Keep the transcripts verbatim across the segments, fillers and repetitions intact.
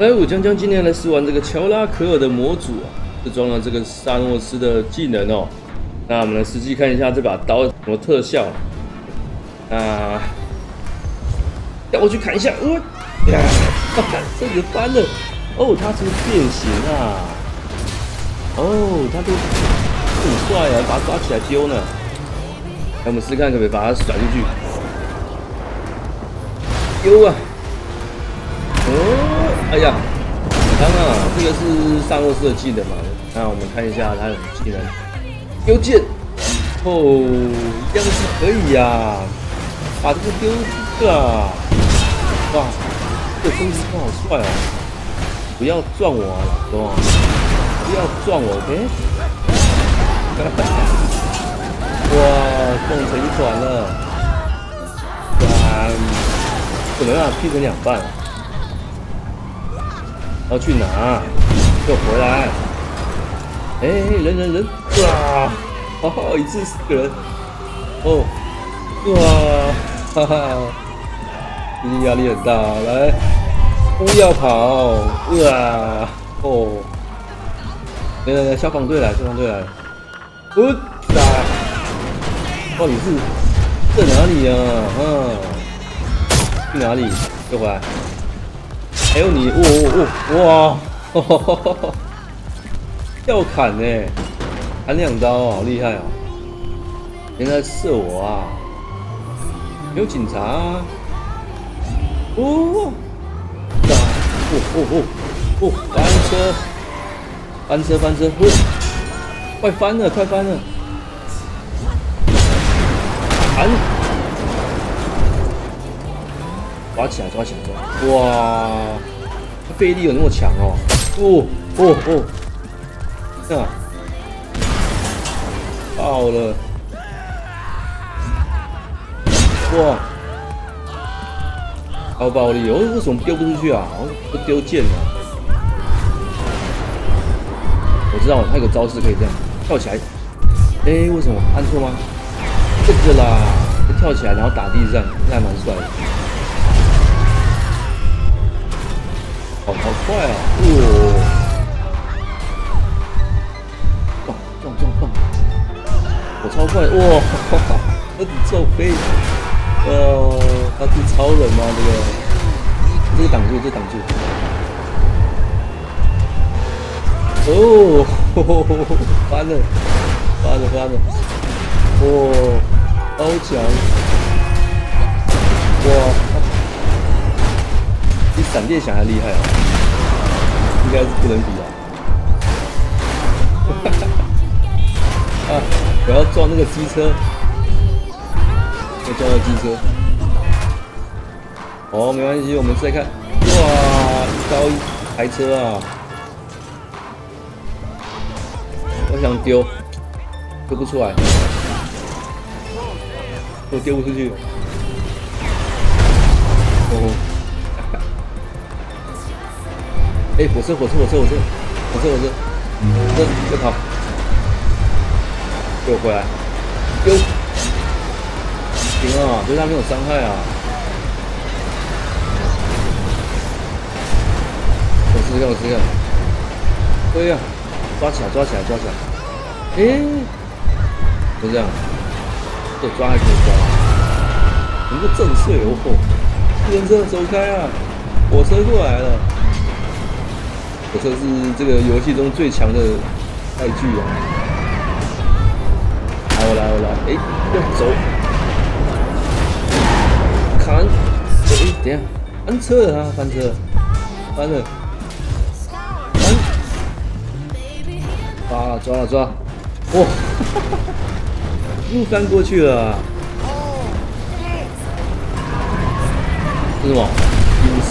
哎，我将将今天来试玩这个乔拉可尔的模组啊，是装了这个萨诺斯的技能哦。那我们来实际看一下这把刀什么特效啊？啊，让我去砍一下，呃，呀，哈哈，这个翻了。哦，他是变形啊！哦，他都很帅啊，把他抓起来丢呢。来，我们试看可不可以把他甩出去？丢啊！哦。 哎呀，当然、啊，这个是萨诺斯的技能嘛。那我们看一下他的技能，丢剑，哦，这样子可以呀、啊，把这个丢掉、啊。哇，这个攻击他好帅啊！不要撞我啊，懂吗？不要撞我 ，OK？ 哇，撞成一团了，哇，可能啊，劈成两半。 要去哪？给我回来！哎、欸，人人人！哇，哈哈，一次四个人！哦，哇，哈哈，最近压力很大，来，不要跑！哇，哦，来来来，消防队来，消防队来！我打！到底是在哪里啊？嗯、啊，去哪里？又回来！ 还有你，哦哦哦，哇，哈哈哈哈要砍呢、欸，砍两刀、哦，好厉害哦！原来射我啊！有警察、啊，哦，打，哦哦哦哦，翻车，翻车翻车，哦、快翻了快翻了，砍！ 抓起来，抓起来，抓！哇，臂力有那么强哦！哦哦哦，这样、啊、爆了！哇，高暴力！哦，为什么丢不出去啊？不丢剑啊！我知道，他有个招式可以这样跳起来。哎、欸，为什么按错吗？这个啦，跳起来然后打地上，那还蛮帅的。 哦、好快啊！哇，撞撞撞撞！我超快！哇，哈哈我只撞飞！呃，他是超人吗？这个，这个挡住，这个挡住！哦，呵呵呵翻了，翻了，翻了！哦，超强！哇！ 比闪电侠还厉害啊！应该是不能比啊！啊，我要撞那个机车，要撞到机车。哦，没关系，我们再看。哇，一刀一台车啊！我想丢，丢不出来，我丢不出去。哦。 哎、欸，火车，火车，火车，火车，火车，火车，火车，要跑！给我回来！丢！行啊，对他没有伤害啊。我试试看，我试试看。对呀、啊，抓起来，抓起来，抓起来！哎、欸，就这样，这抓还可以抓，能够震碎哦！电车走开啊！火车过来了。 火车是这个游戏中最强的载具啊！来我来我来，哎、欸，要走，砍！哎、欸，等一下，翻车了啊，翻车了，翻了，翻！抓了抓了抓！哇，又翻过去了！是什么？陨石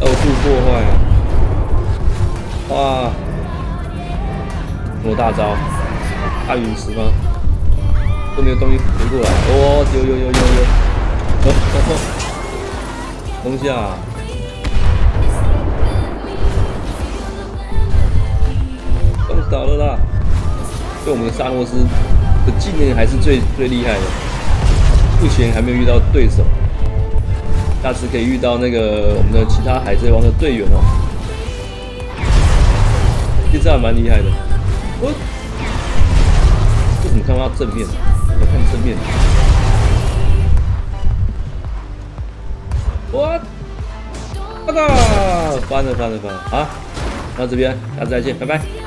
到处破坏啊！ 哇！什么大招？大陨石吗？都没有东西回过来。哦，有有有有有！哦哦，东西啊！撞倒了啦！对我们的萨诺斯的技能还是最最厉害的，目前还没有遇到对手。下次可以遇到那个我们的其他海贼王的队员哦，其实还蛮厉害的。我为什么看不到正面？我看正面。我，那个翻了翻了翻了啊！到这边，下次再见，拜拜。